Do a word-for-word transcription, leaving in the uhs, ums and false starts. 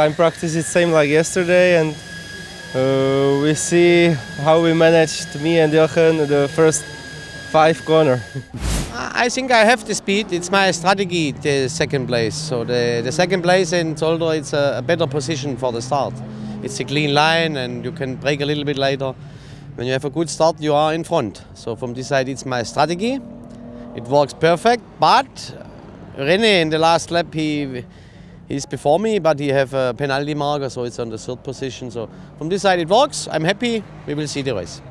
Time practice is same like yesterday, and uh, we see how we managed, me and Jochen, the first five corner. I think I have the speed. It's my strategy, the second place. So the, the second place in Zolder, it's a, a better position for the start. It's a clean line and you can break a little bit later. When you have a good start, you are in front. So from this side, it's my strategy. It works perfect, but René in the last lap, he he's before me, but he have a penalty marker, so it's on the third position. So from this side, it works. I'm happy. We will see the race.